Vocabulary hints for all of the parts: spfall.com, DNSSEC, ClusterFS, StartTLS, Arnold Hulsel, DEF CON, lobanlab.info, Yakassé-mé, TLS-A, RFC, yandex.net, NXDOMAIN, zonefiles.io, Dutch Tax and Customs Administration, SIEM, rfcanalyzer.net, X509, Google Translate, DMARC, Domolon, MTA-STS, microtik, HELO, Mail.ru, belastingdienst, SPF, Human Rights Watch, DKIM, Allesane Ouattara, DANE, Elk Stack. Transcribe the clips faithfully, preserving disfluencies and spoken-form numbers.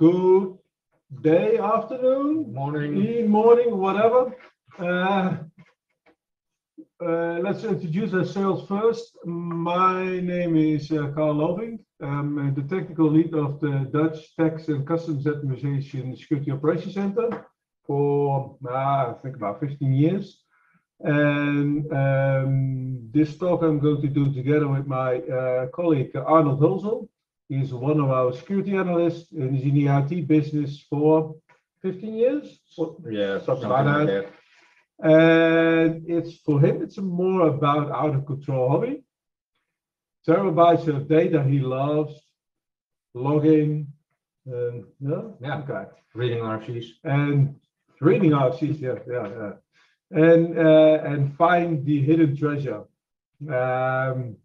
good day, afternoon, morning, e morning, whatever. Uh, uh, let's introduce ourselves first. My name is uh, Karl Lovink. I'm the technical lead of the Dutch Tax and Customs Administration Security Operations Center for uh, I think about fifteen years. And um, this talk I'm going to do together with my uh, colleague Arnold Hulsel. He's one of our security analysts and he's in the I T business for fifteen years. Yeah, something like that. And it's for him, it's more about out of control hobby. Terabytes of data he loves, logging, and yeah, yeah. Okay. Reading R F Cs. And reading R F Cs, yeah, yeah, yeah. And uh, and find the hidden treasure. Um,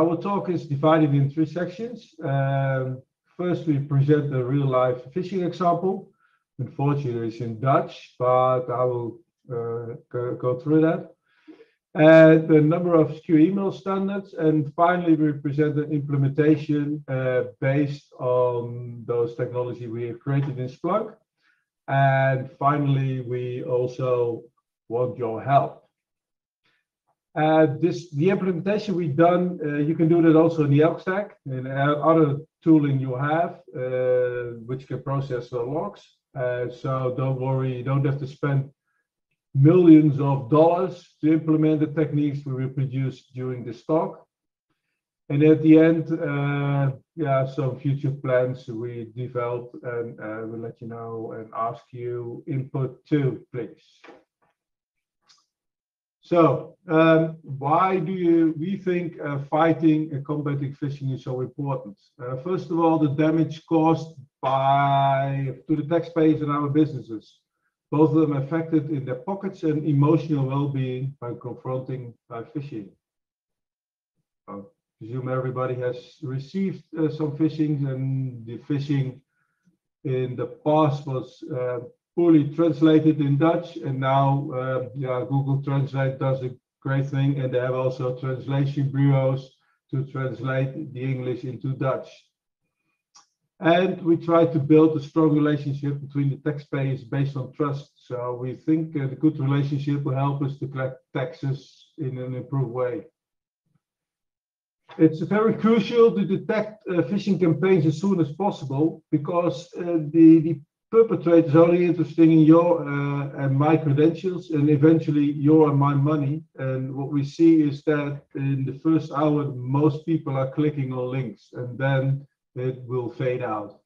Our talk is divided in three sections. Um, first, we present a real-life phishing example. Unfortunately, it's in Dutch, but I will uh, go, go through that. And the number of secure email standards. And finally, we present an implementation uh, based on those technology we have created in Splunk. And finally, we also want your help. Uh, this the implementation we've done, uh, you can do that also in the Elk Stack and other tooling you have, uh, which can process the logs. Uh, so don't worry, you don't have to spend millions of dollars to implement the techniques we will produce during this talk. And at the end, uh, yeah, some future plans we develop, and uh, we'll let you know and ask you input too, please. So, um, why do you, we think uh, fighting and combating phishing is so important? Uh, first of all, the damage caused by to the taxpayers and our businesses. Both of them affected in their pockets and emotional well-being by confronting by phishing. I presume everybody has received uh, some phishing, and the phishing in the past was uh, poorly translated in Dutch, and now uh, yeah, Google Translate does a great thing, and they have also translation bureaus to translate the English into Dutch. And we try to build a strong relationship between the taxpayers based on trust. So we think a good relationship will help us to collect taxes in an improved way. It's very crucial to detect uh, phishing campaigns as soon as possible, because uh, the, the perpetrators are only interested in your uh, and my credentials, and eventually your and my money. And what we see is that in the first hour, most people are clicking on links, and then it will fade out.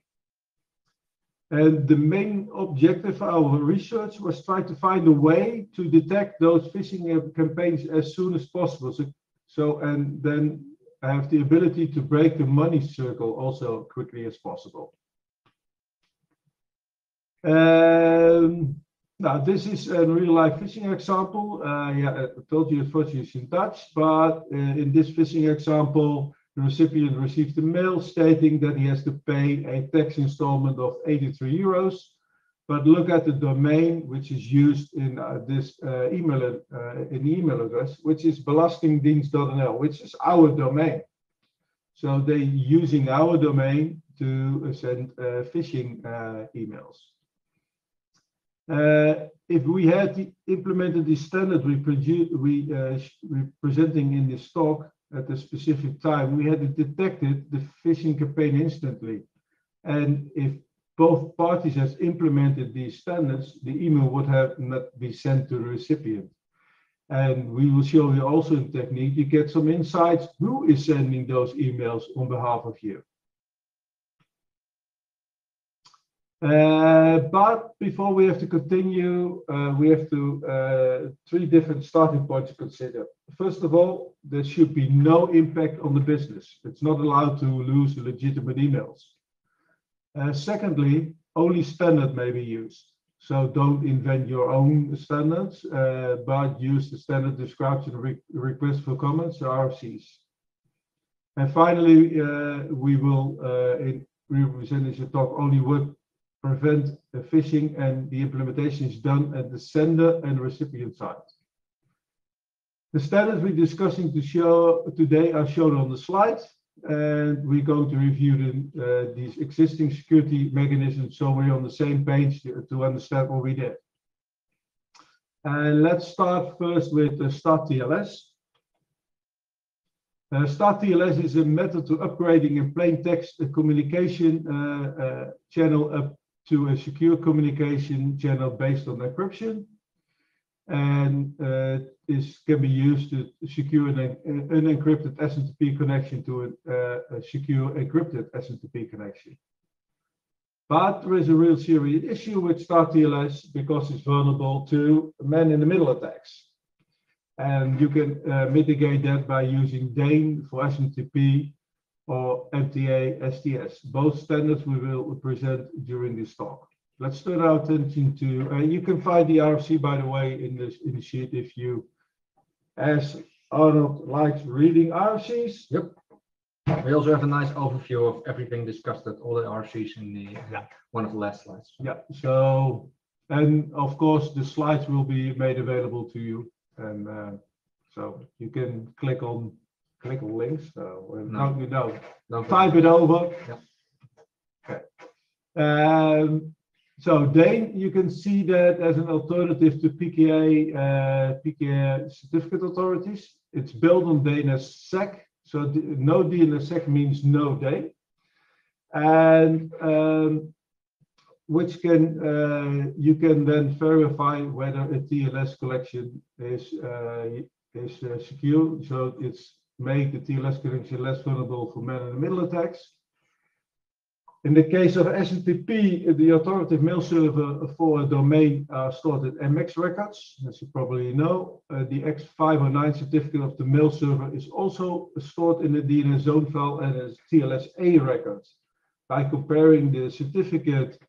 And the main objective of our research was try to find a way to detect those phishing campaigns as soon as possible. So, so and then have the ability to break the money circle also quickly as possible. Um, now this is a real-life phishing example. Uh, yeah, I told you at first it's in Dutch, but uh, in this phishing example, the recipient received a mail stating that he has to pay a tax installment of eighty-three euros. But look at the domain which is used in uh, this uh, email uh, in the email address, which is belastingdienst dot N L, which is our domain. So they're using our domain to send uh, phishing uh, emails. Uh, if we had the, implemented the standard we, produce, we uh, we're presenting in this talk at a specific time, we had detected the phishing campaign instantly. And if both parties have implemented these standards, the email would have not been sent to the recipient. And we will show you also in technique, you get some insights who is sending those emails on behalf of you. Uh, but before we have to continue, uh, we have to uh, three different starting points to consider. First of all, there should be no impact on the business. It's not allowed to lose legitimate emails. Uh, secondly, only standard may be used. So don't invent your own standards, uh, but use the standard description re request for comments, R F Cs. And finally, uh, we will, uh, in representing the talk, only work prevent the phishing, and the implementation is done at the sender and recipient side. The standards we're discussing to show today are shown on the slides, And we're going to review the, uh, these existing security mechanisms so we're on the same page to, to understand what we did. And let's start first with uh, StartTLS. Uh, StartTLS is a method to upgrading in plain text a communication uh, uh, channel up to a secure communication channel based on encryption. And uh, this can be used to secure an unencrypted S M T P connection to a, uh, a secure encrypted S M T P connection. But there is a real serious issue with StartTLS because it's vulnerable to man-in-the-middle attacks. And you can uh, mitigate that by using DANE for S M T P or M T A S T S. Both standards we will present during this talk. Let's turn our attention to, uh, you can find the R F C, by the way, in, this, in the sheet if you, as Arnold likes reading R F Cs. Yep. We also have a nice overview of everything discussed at all the R F Cs in the yeah. one of the last slides. Yeah, so, and of course, the slides will be made available to you. And uh, so you can click on click on links. So uh, no, no, no. no type it over. Yeah. Okay. Um, so DANE, you can see that as an alternative to P K I, uh, P K I certificate authorities. It's built on D N S S E C, so no D N S S E C means no DANE, and um, which can uh, you can then verify whether a T L S collection is uh, is uh, secure. So it's make the T L S connection less vulnerable for man-in-the-middle attacks. In the case of S M T P, the authoritative mail server for a domain are stored in M X records, as you probably know. Uh, the X five oh nine certificate of the mail server is also stored in the D N S zone file and as T L S A records. By comparing the certificate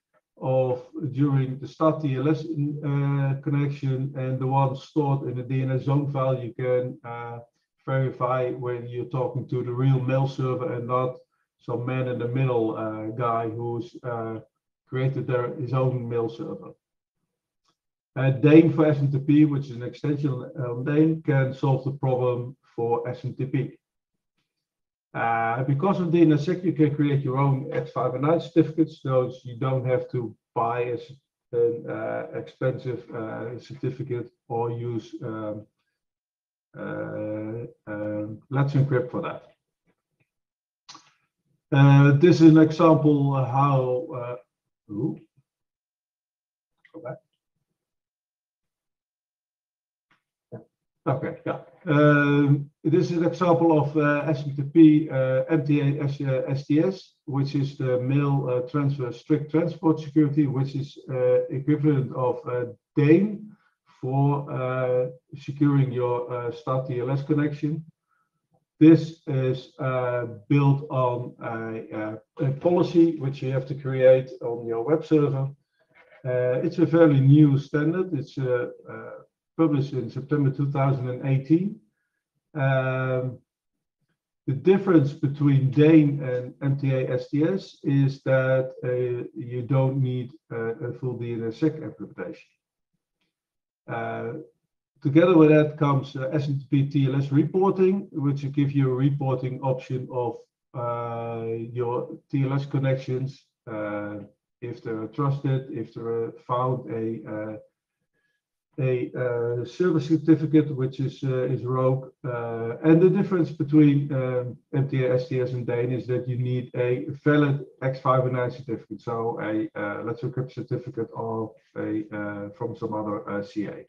of during the StartTLS uh, connection and the one stored in the D N S zone file, you can uh, verify when you're talking to the real mail server and not some man in the middle uh, guy who's uh, created their, his own mail server. Uh, DANE for S M T P, which is an extension on DANE, can solve the problem for S M T P. Uh, because of D N S S E C, you can create your own X five oh nine certificates, so you don't have to buy an uh, expensive uh, certificate or use um, uh, uh, Let's Encrypt for that. Uh, this is an example how uh, ooh, go back. Yeah. Okay, yeah. Um, this is an example of uh, S M T P uh, M T A S T S, which is the mail uh, transfer strict transport security, which is uh, equivalent of uh, DANE for uh, securing your uh, StartTLS connection. This is uh, built on a, a, a policy which you have to create on your web server. Uh, it's a fairly new standard. It's uh, uh, published in September two thousand eighteen. Um, the difference between DANE and M T A S T S is that uh, you don't need uh, a full D N S S E C implementation. Uh, Together with that comes uh, S M T P T L S reporting, which will give you a reporting option of uh, your T L S connections, uh, if they're trusted, if they're found a uh, a uh, service certificate which is uh, is rogue. Uh, and the difference between um, M T A S T S and DANE is that you need a valid X five oh nine certificate, so a uh, Let's Encrypt certificate or a uh, from some other uh, C A.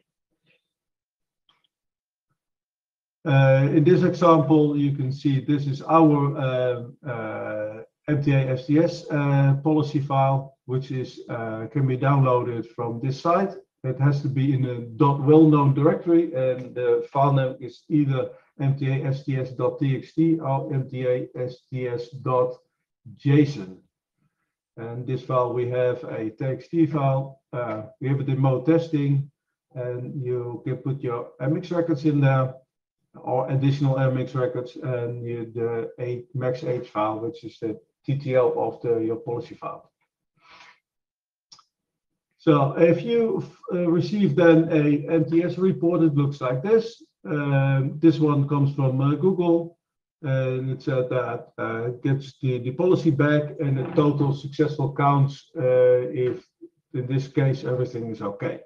Uh, in this example, you can see this is our uh, uh, M T A S T S uh, policy file, which is uh, can be downloaded from this site. It has to be in a .well-known directory, and the file name is either M T A S T S dot T X T or M T A S T S dot JSON. And this file, we have a T X T file. Uh, we have a demo testing, and you can put your M X records in there, or additional M X records, and you, the eight, max eight file, which is the T T L of the, your policy file. So if you uh, receive then a M T S report, it looks like this. Um, this one comes from uh, Google. and it said that uh, gets the, the policy back and the total successful counts uh, if in this case everything is okay.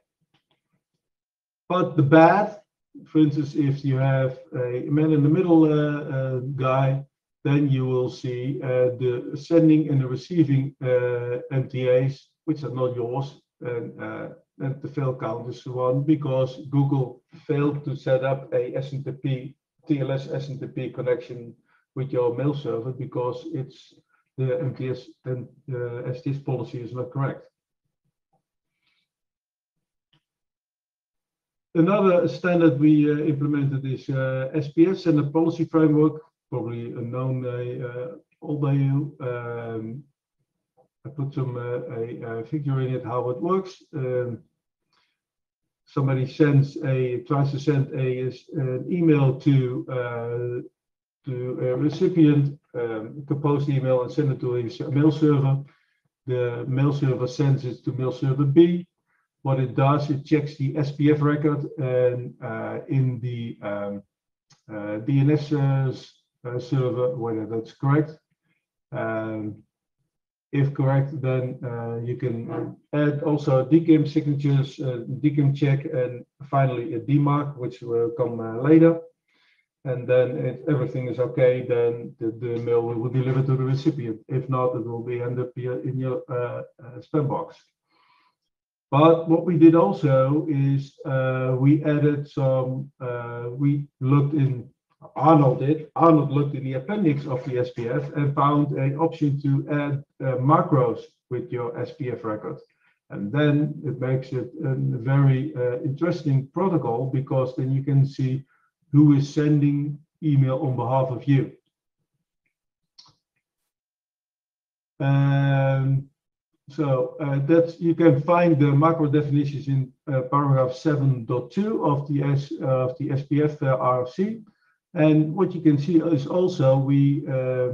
But the bad, for instance, if you have a man in the middle uh, uh, guy, then you will see uh, the sending and the receiving uh, M T As, which are not yours, and, uh, and the fail count is one because Google failed to set up a S M T P, T L S S M T P connection with your mail server because it's the M T S and uh, S T S policy is not correct. Another standard we uh, implemented is uh, S P S and the policy framework, probably known uh, uh, all by you. Um, I put some uh, a, a figure in it how it works. Um, somebody sends a tries to send a an email to uh, to a recipient, um, compose the email and send it to a mail server. The mail server sends it to mail server B. What it does, it checks the S P F record and uh, in the um, uh, D N S uh, server whether that's correct. Um, if correct, then uh, you can add also D K I M signatures, uh, D K I M check, and finally a D MARC, which will come uh, later. And then if everything is okay, then the, the mail will deliver to the recipient. If not, it will be end up in your uh, spam box. But what we did also is uh, we added some, uh, we looked in, Arnold did, Arnold looked in the appendix of the S P F and found an option to add uh, macros with your S P F record. And then it makes it a very uh, interesting protocol because then you can see who is sending email on behalf of you. Um, So uh, that's, you can find the macro definitions in uh, paragraph seven point two of the S, uh, of the S P F uh, R F C. And what you can see is also we, uh,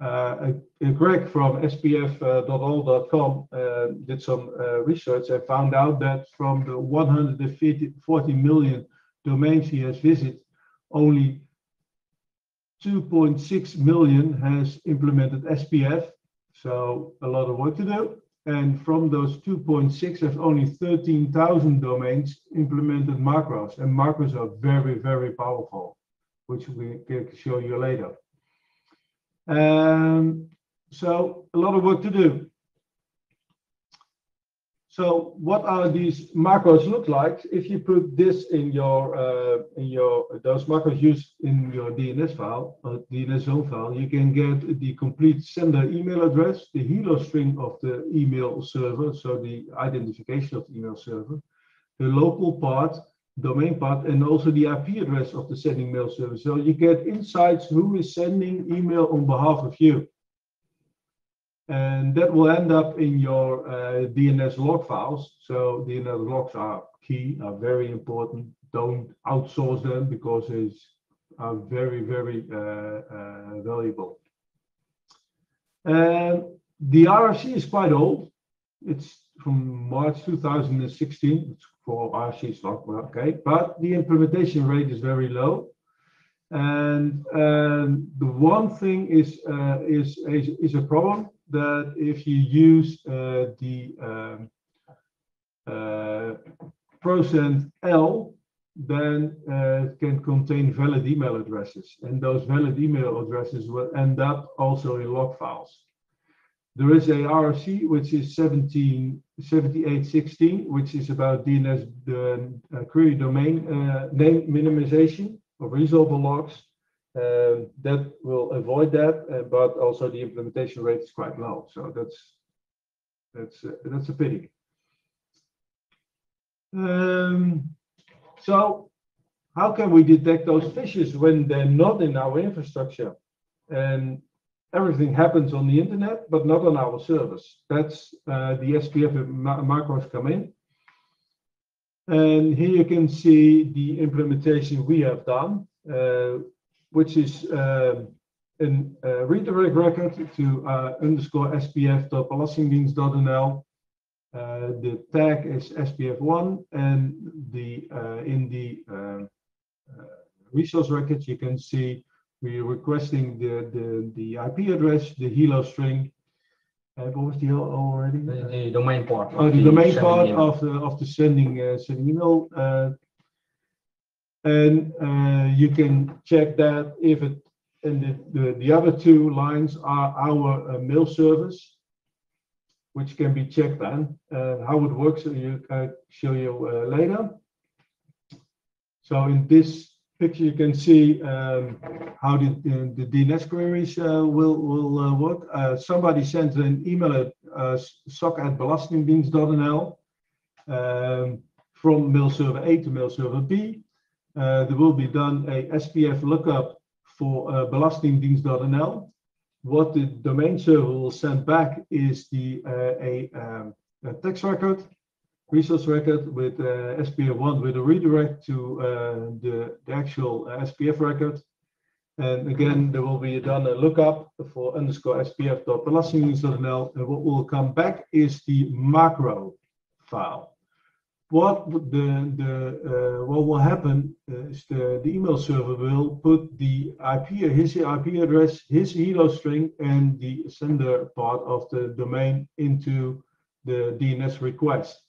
uh, Greg from S P F dot all dot com uh, did some uh, research and found out that from the one hundred forty million domains he has visited, only two point six million has implemented S P F. So a lot of work to do. And from those two point six, there's only thirteen thousand domains implemented macros, and macros are very, very powerful, which we can show you later. Um, so a lot of work to do. So what are these macros look like? If you put this in your uh, in your those macros used in your D N S file, uh, D N S zone file, you can get the complete sender email address, the HELO string of the email server, so the identification of the email server, the local part, domain part, and also the I P address of the sending mail server. So you get insights who is sending email on behalf of you. And that will end up in your uh, D N S log files. So D N S logs are key, are very important. Don't outsource them because they are very, very uh, uh, valuable. And the R F C is quite old. It's from March two thousand sixteen. It's for R F Cs, not okay. But the implementation rate is very low. And um, the one thing is uh, is, is is a problem. That if you use uh, the um, uh, percent L, then uh, it can contain valid email addresses, and those valid email addresses will end up also in log files. There is a R F C which is seventeen seventy-eight sixteen, which is about D N S uh, query domain uh, name minimization or resolver logs. Uh, that will avoid that, uh, but also the implementation rate is quite low. So that's that's uh, that's a pity. Um, so how can we detect those fishes when they're not in our infrastructure? And everything happens on the internet, but not on our servers. That's uh, the S P F macros come in. And here you can see the implementation we have done. Uh, which is uh, an, a redirect record to uh, underscore S P F dot belastingdienst dot N L. Uh, the tag is S P F one, and the uh, in the uh, uh, resource record you can see we are requesting the, the, the I P address, the HELO string. Uh, what was the HELO already? The, the domain part. Oh, the, the domain part email. of the of the sending uh, sending email, uh, and uh, you can check that if it. And the, the the other two lines are our uh, mail service, which can be checked on. Uh, how it works, you uh, show you uh, later. So in this picture, you can see um, how the, the, the D N S queries uh, will will uh, work. Uh, somebody sent an email at uh, soc at belastingdienst dot n l um, from mail server A to mail server B. Uh, there will be done a S P F lookup for uh, belastingdienst dot n l. What the domain server will send back is the uh, a, um, a text record, resource record with uh, S P F one with a redirect to uh, the, the actual S P F record. And again, there will be done a lookup for underscore S P F dot belastingdienst dot n l. And what will come back is the macro file. What the, the uh, what will happen is the, the email server will put the I P, his I P address, his HELO string, and the sender part of the domain into the D N S request.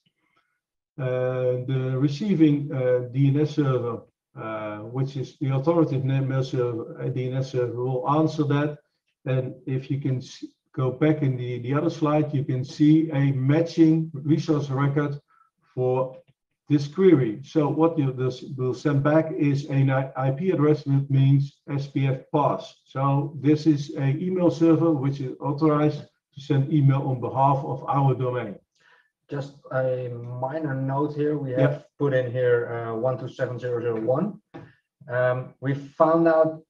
Uh, the receiving uh, D N S server, uh, which is the authoritative mail server, uh, D N S server, will answer that. And if you can go back in the, the other slide, you can see a matching resource record for this query. So what you will send back is an I P address that means S P F pass. So this is an email server which is authorized to send email on behalf of our domain. Just a minor note here, we have yep. put in here uh, one two seven zero zero one. Um, we found out,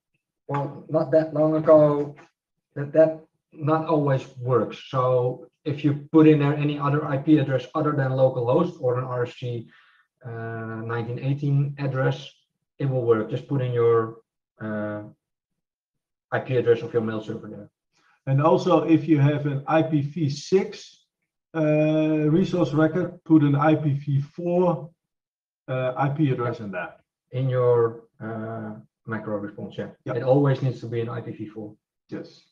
well, not that long ago, that that not always works. So if you put in there any other I P address other than localhost or an R F C uh, nineteen eighteen address, it will work. Just put in your uh, I P address of your mail server there. And also, if you have an I P v six uh, resource record, put an I P v four uh, I P address in that. In your uh, macro response, yeah. Yep. It always needs to be an I P v four. Yes.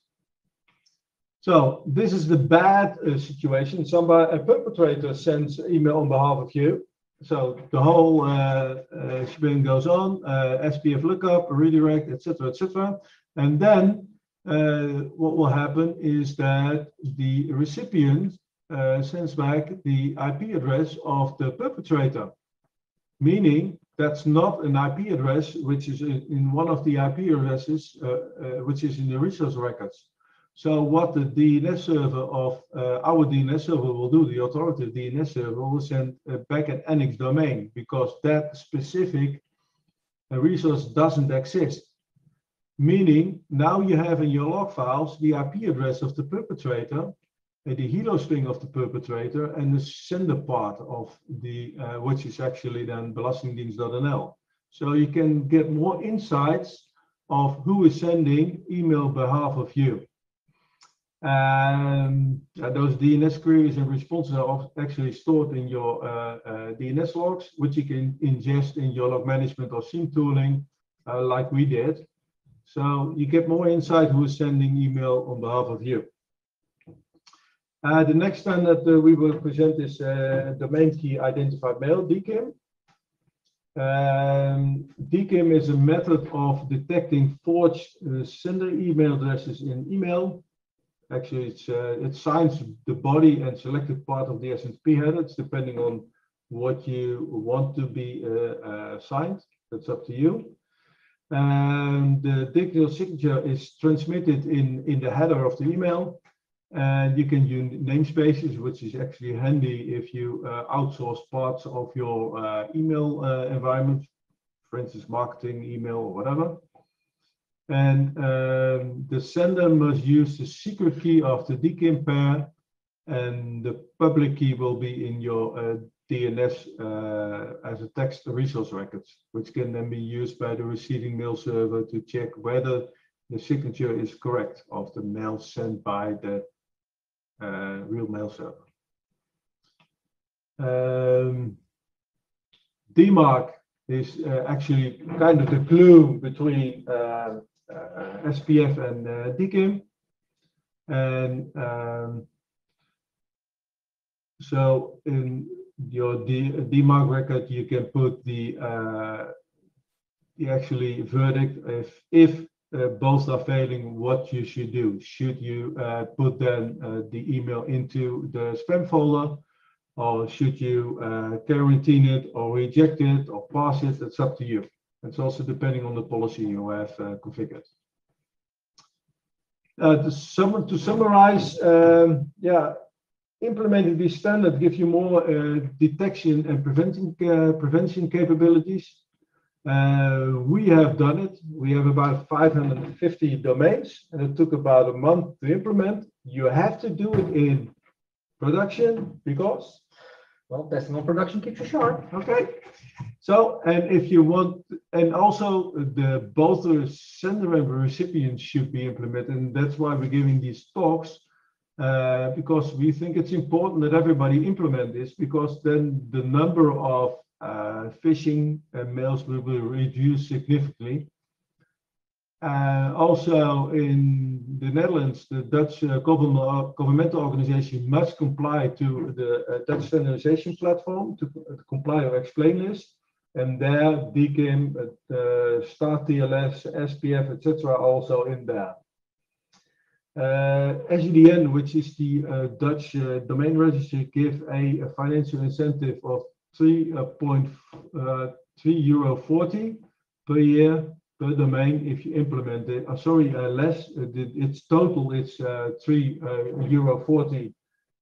So this is the bad uh, situation. Somebody, a perpetrator, sends email on behalf of you. So the whole uh, uh, shebang goes on, uh, S P F lookup, redirect, et cetera, et cetera. And then uh, what will happen is that the recipient uh, sends back the I P address of the perpetrator, meaning that's not an I P address which is in, in one of the I P addresses uh, uh, which is in the resource records. So what the D N S server of uh, our D N S server will do, the authoritative D N S server will send uh, back an N X domain because that specific uh, resource doesn't exist. Meaning now you have in your log files the I P address of the perpetrator, uh, the HELO string of the perpetrator, and the sender part of the uh, which is actually then belastingdienst dot n l. So you can get more insights of who is sending email on behalf of you. Um, those D N S queries and responses are actually stored in your uh, uh, D N S logs, which you can ingest in your log management or SIEM tooling, uh, like we did. So you get more insight who is sending email on behalf of you. Uh, the next time that uh, we will present is uh, domain key identified mail, D K I M. Um, D K I M is a method of detecting forged uh, sender email addresses in email. Actually, it's, uh, it signs the body and selected part of the S M T P header. It's depending on what you want to be uh, uh, signed. That's up to you. And the digital signature is transmitted in, in the header of the email. And you can use namespaces, which is actually handy if you uh, outsource parts of your uh, email uh, environment, for instance, marketing, email, or whatever. And um, the sender must use the secret key of the D K I M pair, and the public key will be in your uh, D N S uh, as a text resource records, which can then be used by the receiving mail server to check whether the signature is correct of the mail sent by the uh, real mail server. Um, D MARC is uh, actually kind of the glue between uh, uh, S P F and uh, D K I M. And um, so in your D MARC record, you can put the, uh, the actually verdict if, if uh, both are failing, what you should do. Should you uh, put then uh, the email into the spam folder, or should you uh, quarantine it or reject it or pass it? That's up to you. It's also depending on the policy you have uh, configured. Uh, to, sum to summarize, um, yeah, implementing this standard gives you more uh, detection and preventing, uh, prevention capabilities. Uh, we have done it. We have about five hundred fifty domains, and it took about a month to implement. You have to do it in production because, well, testing on production keeps you sharp. Okay. So, and if you want, and also the both the sender and the recipient should be implemented, and that's why we're giving these talks, uh, because we think it's important that everybody implement this, because then the number of uh, phishing and mails will be reduced significantly. Uh, also, in the Netherlands, the Dutch uh, government, governmental organization must comply to the uh, Dutch standardization platform to, uh, to comply or explain this. And there, D K I M, uh, StartTLS, S P F, et cetera, also in there. Uh, S U D N, which is the uh, Dutch uh, domain registry, give a, a financial incentive of three point three euro forty per year. Per domain, if you implement it, oh, sorry, uh, less, uh, it's total, it's uh, three euro forty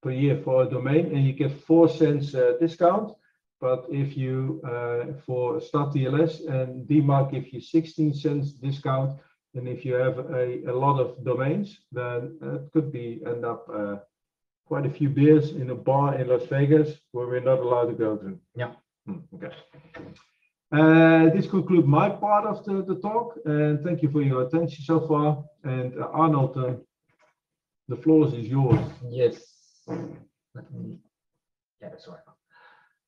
per year for a domain, and you get four cents uh, discount. But if you, uh, for StartTLS and D MARC, give you sixteen cents discount, and if you have a, a lot of domains, then it could be end up uh, quite a few beers in a bar in Las Vegas where we're not allowed to go to. Yeah. Mm, okay. Uh, this concludes my part of the, the talk, and thank you for your attention so far. And uh, Arnold, uh, the floor is yours. Yes. Let me... Yeah, that's right.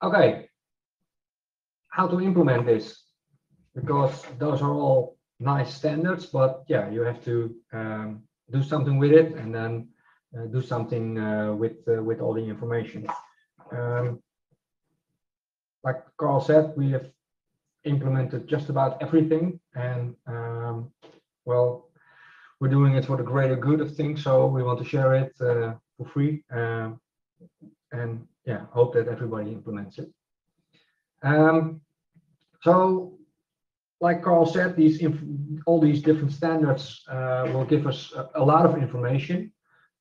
Okay. How to implement this? Because those are all nice standards, but yeah, you have to um, do something with it, and then uh, do something uh, with uh, with all the information. Um, like Karl said, we have implemented just about everything, and um, well, we're doing it for the greater good of things, so we want to share it uh, for free, uh, and yeah, hope that everybody implements it. Um, so, like Karl said, these all these different standards uh, will give us a, a lot of information.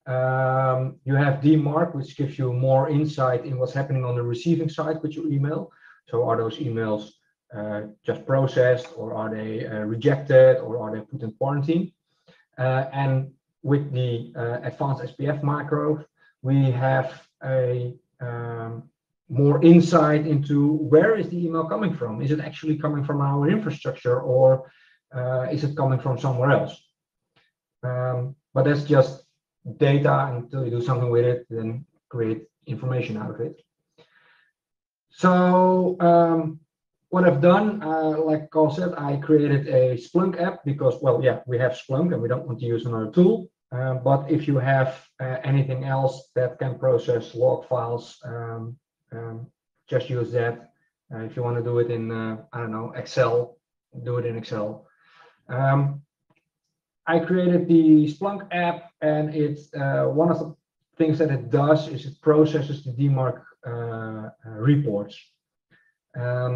Um, you have D MARC, which gives you more insight in what's happening on the receiving side with your email. So, are those emails Uh, just processed, or are they uh, rejected, or are they put in quarantine? Uh, and with the uh, advanced S P F macro, we have a um, more insight into where is the email coming from. Is it actually coming from our infrastructure, or uh, is it coming from somewhere else? Um, but that's just data. Until you do something with it, then create information out of it. So. Um, What I've done, uh, like Karl said, I created a Splunk app because, well, yeah, we have Splunk and we don't want to use another tool. Uh, but if you have uh, anything else that can process log files, um, um, just use that. Uh, if you want to do it in, uh, I don't know, Excel, do it in Excel. Um, I created the Splunk app, and it's uh, one of the things that it does is it processes the D MARC uh, reports. Um,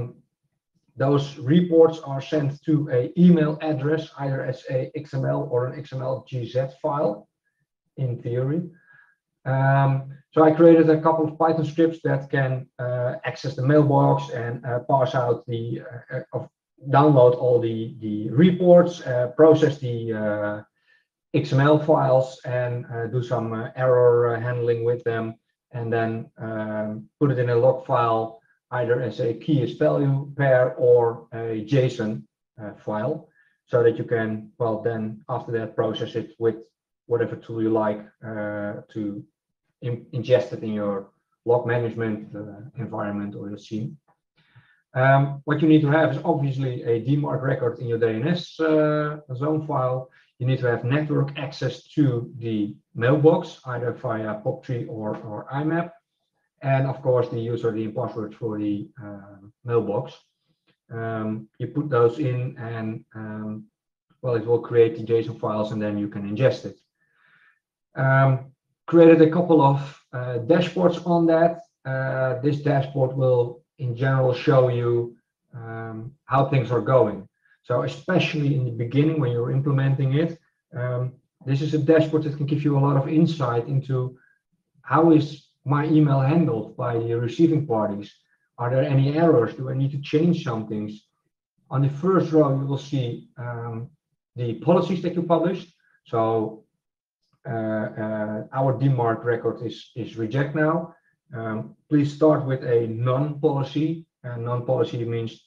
Those reports are sent to an email address, either as a X M L or an X M L G Z file, in theory. Um, so I created a couple of Python scripts that can uh, access the mailbox and uh, parse out the, uh, uh, download all the, the reports, uh, process the uh, X M L files, and uh, do some uh, error handling with them, and then um, put it in a log file, either as a key is value pair or a JSON uh, file, so that you can, well, then after that process it with whatever tool you like uh, to in ingest it in your log management uh, environment or your SIEM. Um, what you need to have is obviously a D MARC record in your D N S uh, zone file. You need to have network access to the mailbox, either via POP three or, or I MAP. And of course, the username and password for the uh, mailbox. Um, you put those in and, um, well, it will create the JSON files and then you can ingest it. Um, created a couple of uh, dashboards on that. Uh, this dashboard will, in general, show you um, how things are going. So especially in the beginning when you're implementing it, um, this is a dashboard that can give you a lot of insight into how is my email handled by the receiving parties. Are there any errors? Do I need to change some things? On the first row, you will see um, the policies that you published. So uh, uh, our D MARC record is, is reject now. Um, please start with a non-policy. Uh, non-policy means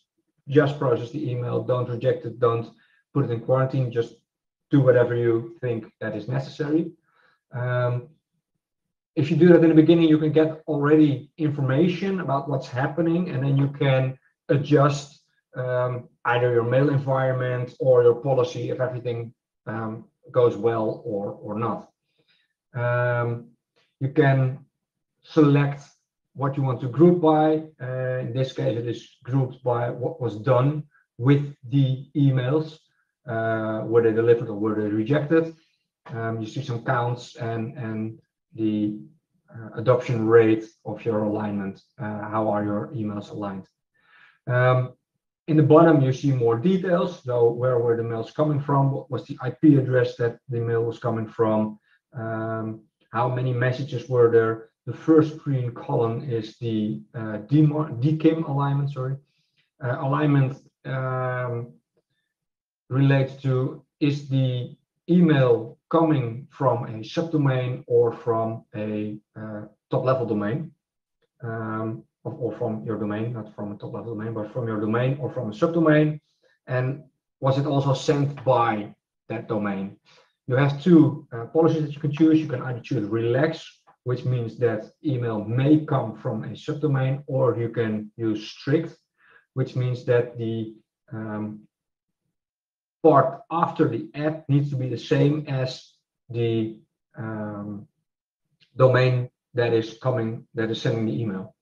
just process the email, don't reject it, don't put it in quarantine, just do whatever you think that is necessary. Um, if you do that in the beginning, you can get already information about what's happening, and then you can adjust um, either your mail environment or your policy if everything um, goes well or, or not. Um, you can select what you want to group by. Uh, in this case, it is grouped by what was done with the emails. Uh, were they delivered or were they rejected? Um, you see some counts and, and the uh, adoption rate of your alignment. Uh, how are your emails aligned? Um, in the bottom, you see more details. So where were the mails coming from? What was the I P address that the mail was coming from? Um, how many messages were there? The first green column is the uh, D K I M alignment. Sorry, uh, alignment um, relates to, is the email coming from a subdomain or from a uh, top-level domain, um, or, or from your domain, not from a top-level domain, but from your domain or from a subdomain, and was it also sent by that domain? You have two uh, policies that you can choose. You can either choose relax, which means that email may come from a subdomain, or you can use strict, which means that the um, part after the ad needs to be the same as the um, domain that is coming, that is sending the email.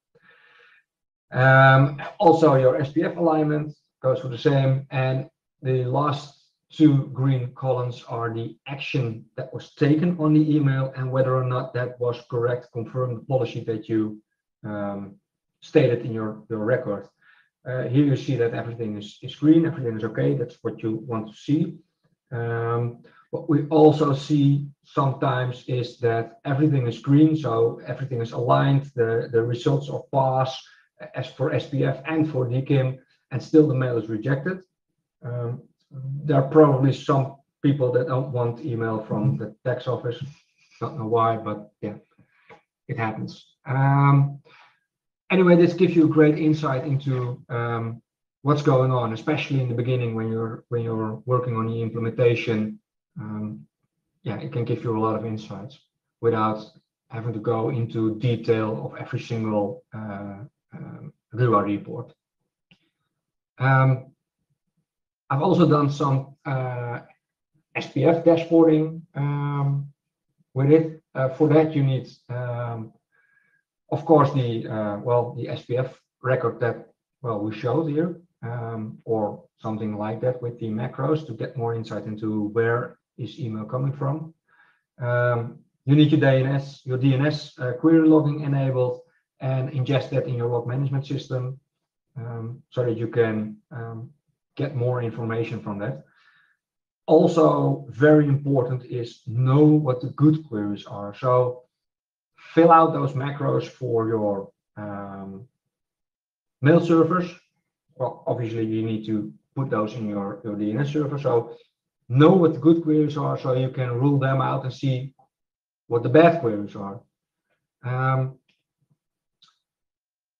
Um, also, your S P F alignment goes for the same, and the last two green columns are the action that was taken on the email and whether or not that was correct, confirm the policy that you um, stated in your, your record. Uh, here you see that everything is, is green, everything is okay, that's what you want to see. Um, what we also see sometimes is that everything is green, so everything is aligned, the, the results are pass as for S P F and for D K I M, and still the mail is rejected. Um, There are probably some people that don't want email from the tax office. Don't know why, but yeah, it happens. Um, anyway, this gives you great insight into um, what's going on, especially in the beginning when you're when you're working on the implementation. Um, yeah, it can give you a lot of insights without having to go into detail of every single uh, um, R U A report. Um, I've also done some uh, S P F dashboarding um, with it. Uh, for that, you need, um, of course, the uh, well, the S P F record that well we showed here, um, or something like that with the macros to get more insight into where is email coming from. Um, you need your D N S, your D N S uh, query logging enabled, and ingest that in your log management system um, so that you can. Um, get more information from that. Also very important is know what the good queries are. So fill out those macros for your um, mail servers. Well, obviously you need to put those in your, your D N S server. So know what the good queries are so you can rule them out and see what the bad queries are. Um,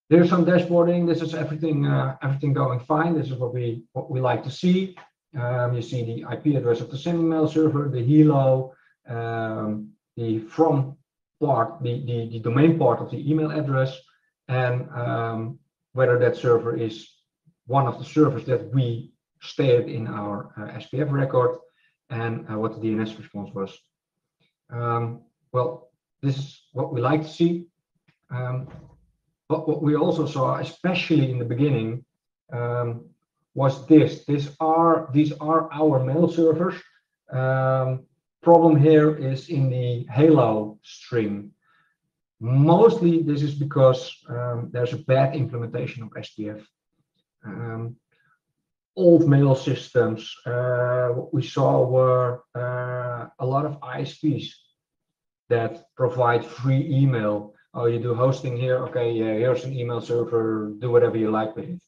There's some dashboarding. This is everything, uh, everything going fine. This is what we what we like to see. Um, you see the I P address of the sending mail server, the HELO, um, the from part, the, the, the domain part of the email address, and um, whether that server is one of the servers that we stated in our uh, S P F record, and uh, what the D N S response was. Um, well, this is what we like to see. Um, but what we also saw, especially in the beginning, um, was this. These are, these are our mail servers. Um, problem here is in the HELO string. Mostly this is because um, there's a bad implementation of S P F. Um, old mail systems, uh, what we saw were uh, a lot of I S Ps that provide free email. Oh, you do hosting here, okay, yeah, here's an email server, do whatever you like with it.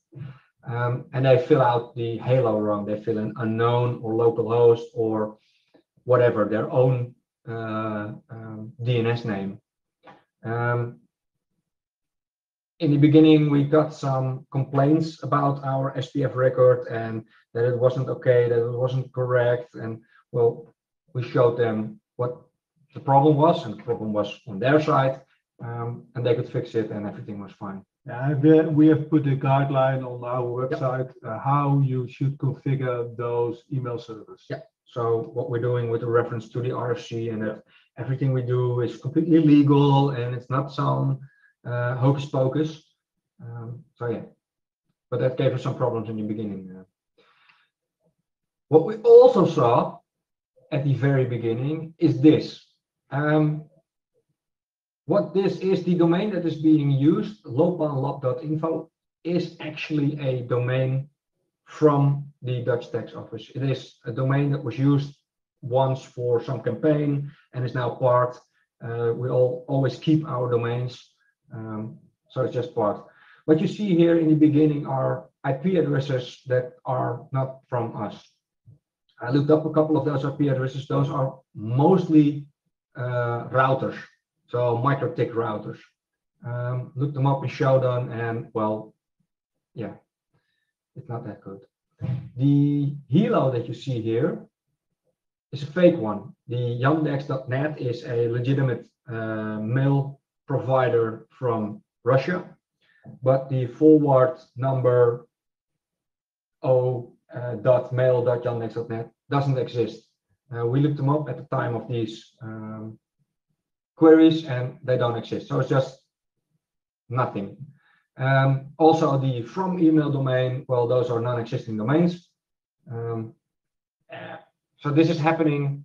Um, and they fill out the HELO wrong, they fill in unknown or local host or whatever, their own uh, um, D N S name. Um, in the beginning, we got some complaints about our S P F record and that it wasn't okay, that it wasn't correct. And well, we showed them what the problem was, and the problem was on their side, um, and they could fix it, and everything was fine. Yeah, we have put a guideline on our website, yep, uh, how you should configure those email servers. Yeah. So what we're doing with the reference to the R F C, and uh, everything we do is completely legal, and it's not some uh, hocus pocus. Um, so yeah, but that gave us some problems in the beginning. Uh, what we also saw at the very beginning is this. Um, What this is, the domain that is being used, lobanlab dot info, is actually a domain from the Dutch Tax Office. It is a domain that was used once for some campaign and is now part. Uh, we all always keep our domains, um, so it's just part. What you see here in the beginning are I P addresses that are not from us. I looked up a couple of those I P addresses. Those are mostly uh, routers. So microtik routers, um, look them up in Shodan, and well, yeah, it's not that good. The HELO that you see here is a fake one. The yandex dot net is a legitimate uh, mail provider from Russia, but the forward number o dot mail dot yandex dot net doesn't exist. Uh, we looked them up at the time of these um, queries, and they don't exist, so it's just nothing. Um, also, the from email domain, well, those are non-existing domains. Um, so this is happening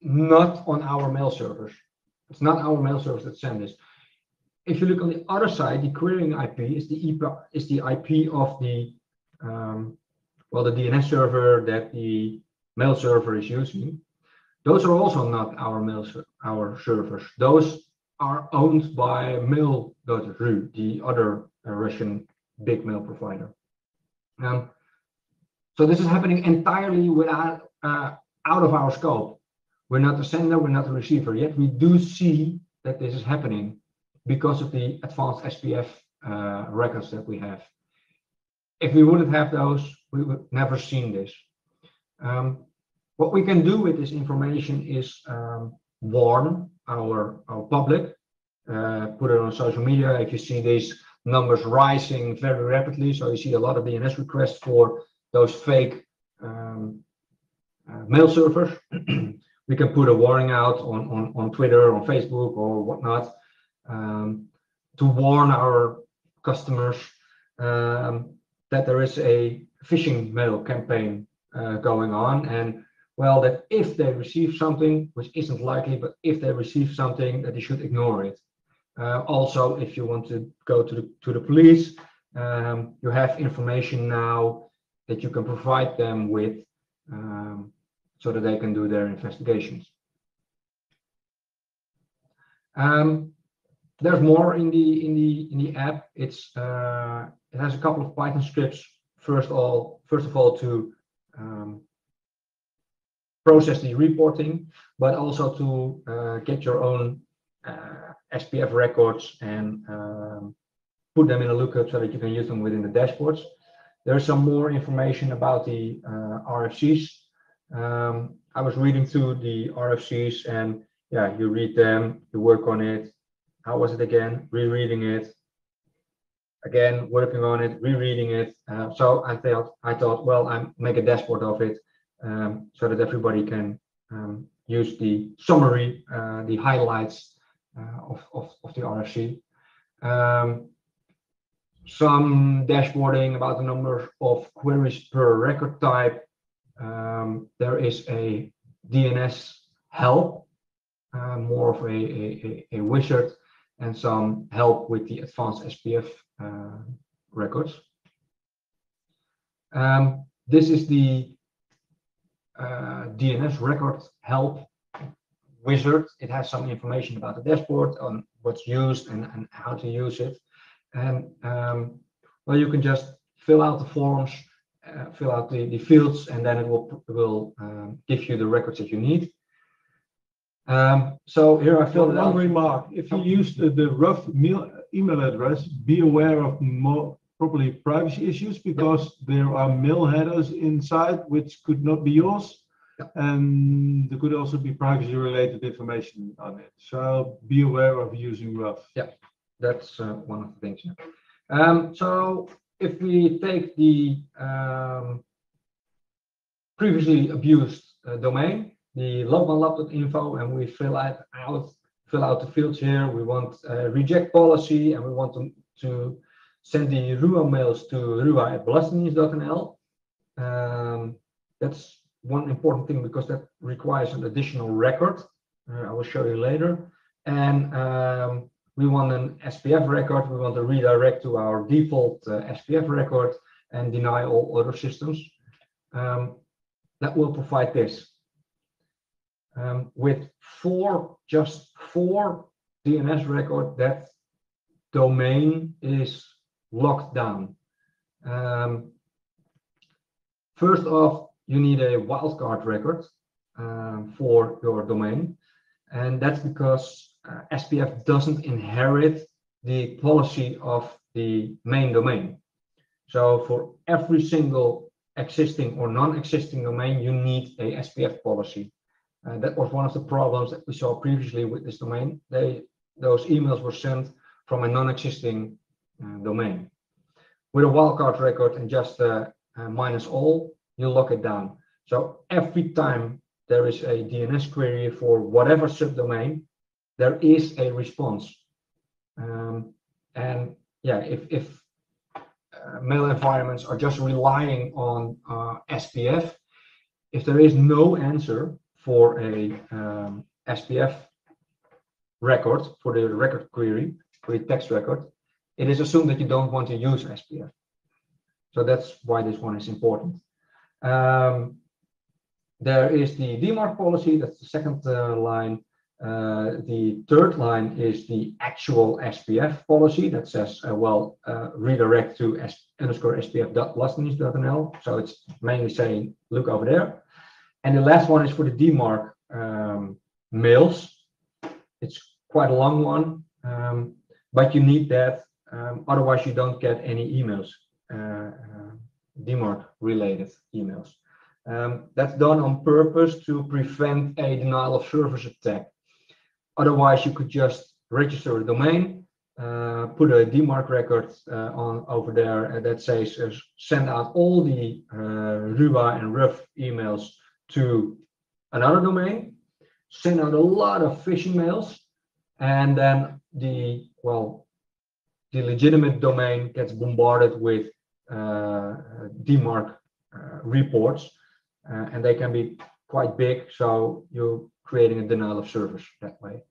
not on our mail servers. It's not our mail servers that send this. If you look on the other side, the querying I P is the is the I P of the um, well, the D N S server that the mail server is using. Those are also not our mail our servers. Those are owned by Mail dot R U, the other uh, Russian big mail provider. Um, so this is happening entirely without uh, out of our scope. We're not the sender, we're not the receiver. Yet we do see that this is happening because of the advanced S P F uh, records that we have. If we wouldn't have those, we would never seen this. Um, What we can do with this information is um, warn our, our public, uh, put it on social media. If you see these numbers rising very rapidly, so you see a lot of D N S requests for those fake um, uh, mail servers, we can put a warning out on, on, on Twitter, on Facebook or whatnot, um, to warn our customers um, that there is a phishing mail campaign uh, going on. And well, that if they receive something, which isn't likely, but if they receive something, that they should ignore it. Uh, also, if you want to go to the, to the police, um, you have information now that you can provide them with, um, so that they can do their investigations. Um, there's more in the in the in the app. It's uh, it has a couple of Python scripts. First all, first of all, to um, process the reporting, but also to uh, get your own uh, S P F records and um, put them in a lookup so that you can use them within the dashboards. There's some more information about the uh, R F Cs. Um, I was reading through the R F Cs, and yeah, you read them, you work on it. How was it again? Rereading it. again, working on it, rereading it. Uh, so I thought, I thought, well, I make a dashboard of it um, so that everybody can um, use the summary, uh, the highlights uh, of, of, of the R F C. Um, some dashboarding about the number of queries per record type. Um, there is a D N S help, uh, more of a, a, a, a wizard, and some help with the advanced S P F uh, records. Um, this is the uh, D N S record help wizard. It has some information about the dashboard, on what's used and, and how to use it. And um, well, you can just fill out the forms, uh, fill out the, the fields, and then it will, will um, give you the records that you need. Um, so here I filled it out. One remark: if you use the, the rough mail, email address, be aware of more probably privacy issues, because yep. there are mail headers inside which could not be yours, yep. and there could also be privacy-related information on it. So be aware of using rough. Yeah, that's uh, one of the things. Yeah. Um, so if we take the um, previously abused uh, domain, the lobanlab dot info, and we fill out, out fill out the fields here. We want uh, reject policy, and we want to, to send the R U A mails to R U A at belastingdienst dot N L. Um, that's one important thing, because that requires an additional record. Uh, I will show you later. And um, we want an S P F record. We want to redirect to our default uh, S P F record and deny all other systems. Um, that will provide this. Um, with four, just four D N S record, that domain is locked down. Um, first off, you need a wildcard record um, for your domain, and that's because uh, S P F doesn't inherit the policy of the main domain. So for every single existing or non-existing domain, you need a S P F policy. Uh, that was one of the problems that we saw previously with this domain. They, those emails were sent from a non-existing uh, domain. With a wildcard record and just uh, uh, minus all, you lock it down. So every time there is a D N S query for whatever subdomain, there is a response. Um, and yeah, if, if uh, mail environments are just relying on uh, S P F, if there is no answer for a um, S P F record, for the record query, for the text record, it is assumed that you don't want to use S P F. So that's why this one is important. Um, there is the D MARC policy, that's the second uh, line. Uh, the third line is the actual S P F policy that says, uh, well, uh, redirect to S underscore S P F dot belastingdienst dot N L. So it's mainly saying, look over there. And the last one is for the D MARC um, mails. It's quite a long one, um, but you need that. Um, otherwise, you don't get any emails, uh, uh, D MARC-related emails. Um, that's done on purpose to prevent a denial of service attack. Otherwise, you could just register a domain, uh, put a D MARC record uh, on over there that says uh, send out all the uh, R U A and R U F emails to another domain, send out a lot of phishing mails, and then the well, the legitimate domain gets bombarded with uh, D MARC uh, reports, uh, and they can be quite big. So you're creating a denial of service that way.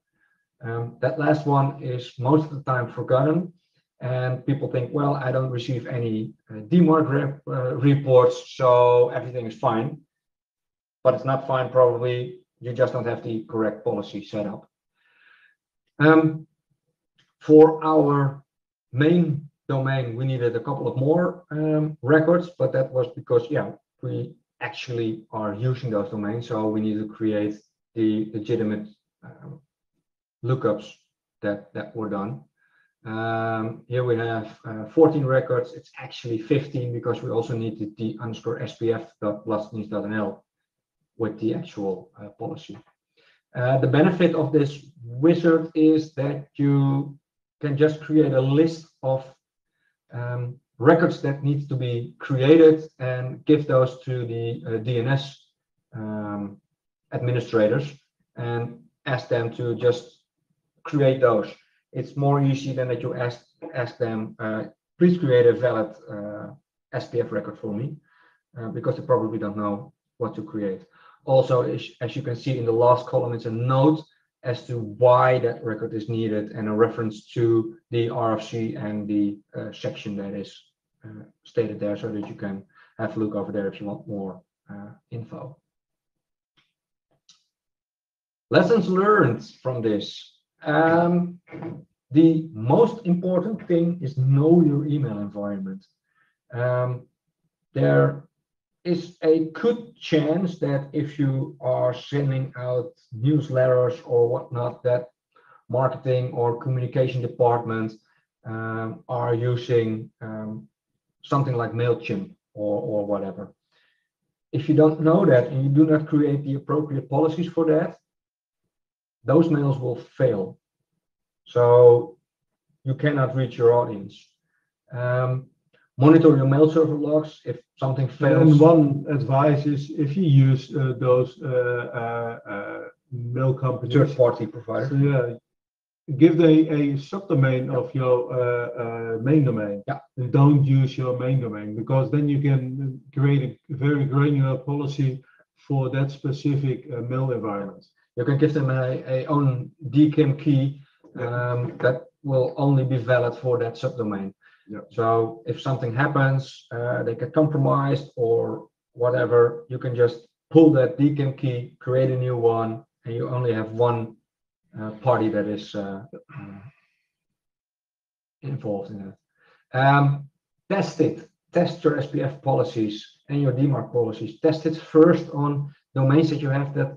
Um, that last one is most of the time forgotten, and people think, well, I don't receive any uh, D MARC rep, uh, reports, so everything is fine. But it's not fine, probably. You just don't have the correct policy set up. Um, for our main domain, we needed a couple of more um, records, but that was because, yeah, we actually are using those domains. So we need to create the legitimate um, lookups that, that were done. Um, here we have uh, fourteen records. It's actually fifteen, because we also needed the underscore S P F dot belastingdienst dot N L. with the actual uh, policy. Uh, the benefit of this wizard is that you can just create a list of um, records that need to be created and give those to the uh, D N S um, administrators and ask them to just create those. It's more easy than that you ask ask them, uh, please create a valid uh, S P F record for me, uh, because they probably don't know what to create. Also, as you can see in the last column, it's a note as to why that record is needed and a reference to the R F C and the uh, section that is uh, stated there, so that you can have a look over there if you want more uh, info. Lessons learned from this. Um, the most important thing is know your email environment. Um, there is a good chance that if you are sending out newsletters or whatnot, that marketing or communication departments um, are using um, something like MailChimp or, or whatever. If you don't know that and you do not create the appropriate policies for that, those mails will fail. So you cannot reach your audience. Um, Monitor your mail server logs if something fails. And one advice is if you use uh, those uh, uh, uh, mail companies, third-party providers, yeah, give them a subdomain yeah. of your uh, uh, main domain. Yeah. And don't use your main domain, because then you can create a very granular policy for that specific uh, mail environment. You can give them a, a own D K I M key um, yeah. that will only be valid for that subdomain. Yeah. So if something happens, uh, they get compromised or whatever, you can just pull that D K I M key, create a new one, and you only have one uh, party that is uh, involved in it. Um, test it. Test your S P F policies and your D MARC policies. Test it first on domains that you have that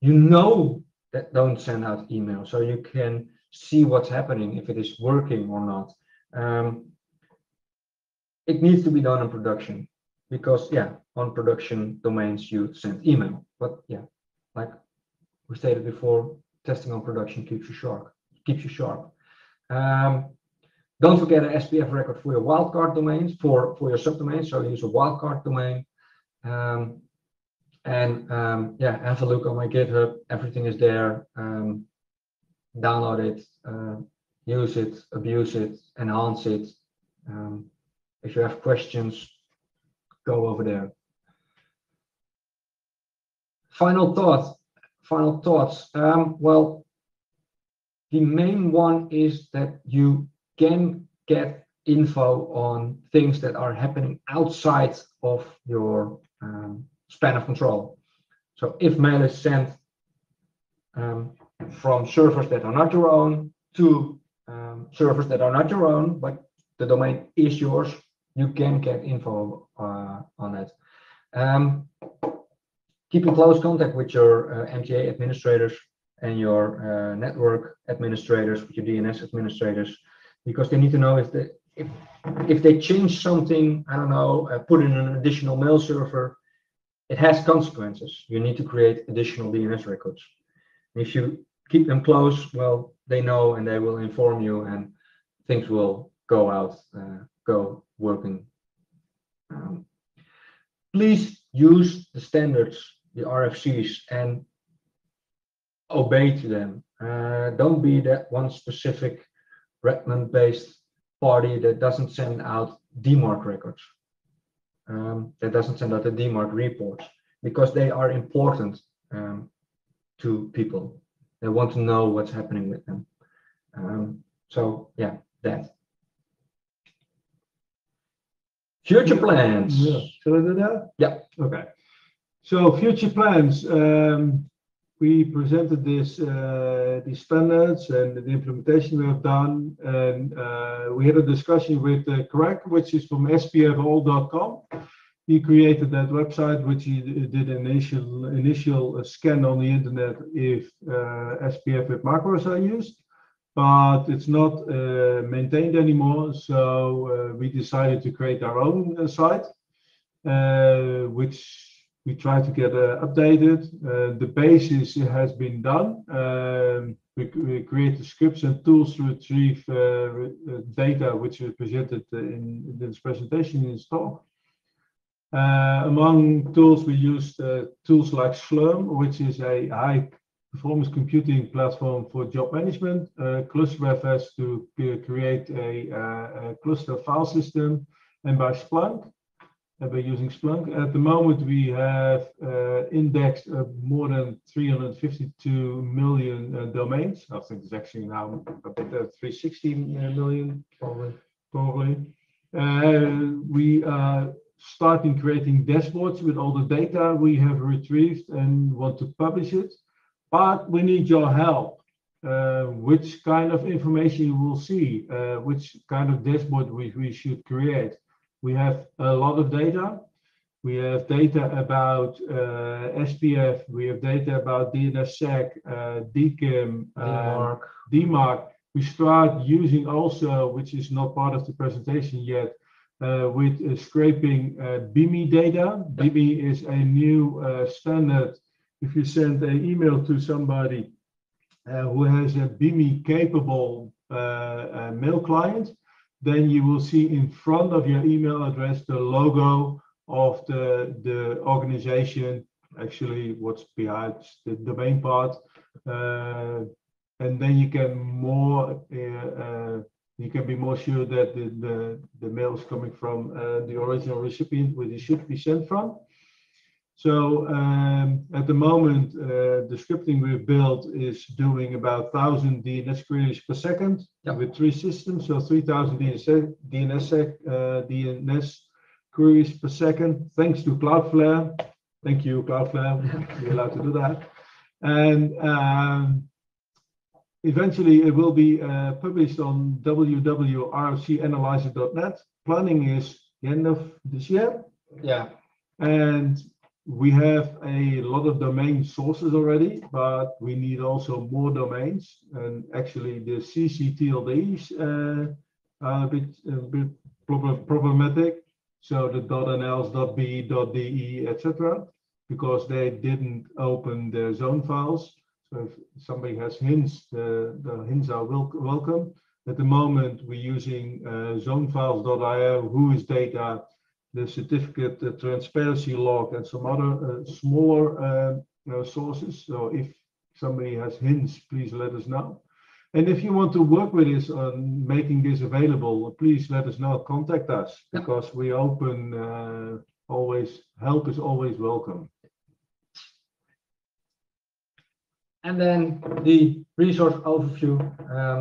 you know that don't send out email, so you can see what's happening, if it is working or not. Um, It needs to be done in production, because yeah, on production domains you send email. But yeah, like we stated before, testing on production keeps you sharp. Keeps you sharp. Um, don't forget an S P F record for your wildcard domains, for for your subdomains. So use a wildcard domain, um, and um, yeah, have a look on my GitHub. Everything is there. Um, download it, uh, use it, abuse it, enhance it. Um, If you have questions, go over there. Final thoughts. Final thoughts. Um, well, the main one is that you can get info on things that are happening outside of your um, span of control. So if mail is sent um, from servers that are not your own to um, servers that are not your own, but the domain is yours, you can get info uh, on that. Um, keep in close contact with your uh, M T A administrators and your uh, network administrators, with your D N S administrators, because they need to know if they, if, if they change something, I don't know, uh, put in an additional mail server, it has consequences. You need to create additional D N S records. And if you keep them close, well, they know and they will inform you, and things will go out, uh, go working. Um, please use the standards, the R F Cs, and obey to them. Uh, don't be that one specific Redmond-based party that doesn't send out D MARC records, um, that doesn't send out the D MARC reports, because they are important um, to people. They want to know what's happening with them. Um, so yeah, that. Future plans. Yeah. Shall I do that? Yeah. Okay. So future plans. Um, we presented this, uh, these standards and the implementation we have done, and uh, we had a discussion with uh, Craig, which is from S P F all dot com. He created that website, which he did an initial initial scan on the internet if uh, S P F with macros are used. But it's not uh, maintained anymore, so uh, we decided to create our own uh, site, uh, which we try to get uh, updated. Uh, the basis has been done. Um, We, we create the scripts and tools to retrieve uh, re uh, data which is presented in, in this presentation in this talk. Uh, among tools, we used uh, tools like Slurm, which is a high performance computing platform for job management, uh, ClusterFS to create a, uh, a cluster file system, and by Splunk, uh, by using Splunk. At the moment, we have uh, indexed uh, more than three hundred fifty-two million uh, domains. I think it's actually now about three hundred sixteen million, probably. probably. Uh, we are uh, starting creating dashboards with all the data we have retrieved and want to publish it. But we need your help. Uh, which kind of information you will see, uh, which kind of dashboard we, we should create. We have a lot of data. We have data about uh, S P F, we have data about D N S S E C, uh, D K I M, uh, D MARC. We start using also, which is not part of the presentation yet, Uh, with uh, scraping uh, B I M I data. B I M I is a new uh, standard. If you send an email to somebody uh, who has a B I M I capable uh, uh, mail client, then you will see in front of your email address the logo of the, the organization, actually what's behind the domain part. Uh, and then you can more uh, uh, You can be more sure that the, the, the mail is coming from uh, the original recipient where it should be sent from. So um, at the moment, uh, the scripting we've built is doing about one thousand D N S queries per second, yep, with three systems. So three thousand D N S, D N S, uh, D N S queries per second, thanks to Cloudflare. Thank you, Cloudflare. You're allowed to do that. And um, eventually, it will be uh, published on w w w dot r f c analyzer dot net. Planning is the end of this year. Yeah. And we have a lot of domain sources already, but we need also more domains. And actually, the C C T L Ds uh, are a bit, a bit problematic. So the .nls, .be, .de, et cetera, because they didn't open their zone files. If somebody has hints, the, the hints are wel welcome. At the moment, we're using uh, zonefiles dot i o, whois data, the certificate, the transparency log, and some other uh, smaller uh, you know, sources. So if somebody has hints, please let us know. And if you want to work with us on making this available, please let us know. Contact us, because we open uh, always. Help is always welcome. And then the resource overview, um,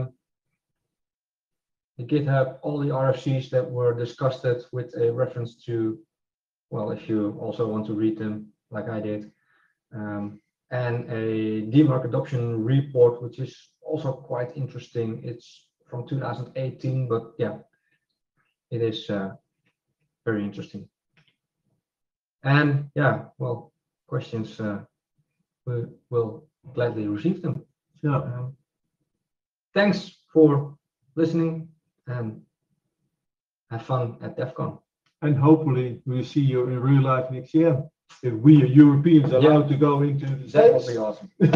the GitHub, all the R F Cs that were discussed with a reference to, well, if you also want to read them like I did, um, and a D MARC adoption report, which is also quite interesting. It's from two thousand eighteen, but yeah, it is uh, very interesting. And yeah, well, questions uh, we will gladly receive them. Yeah. Um, thanks for listening and have fun at DEF CON. And hopefully we'll see you in real life next year. If we are Europeans allowed yeah. to go into the States. That would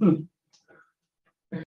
be awesome.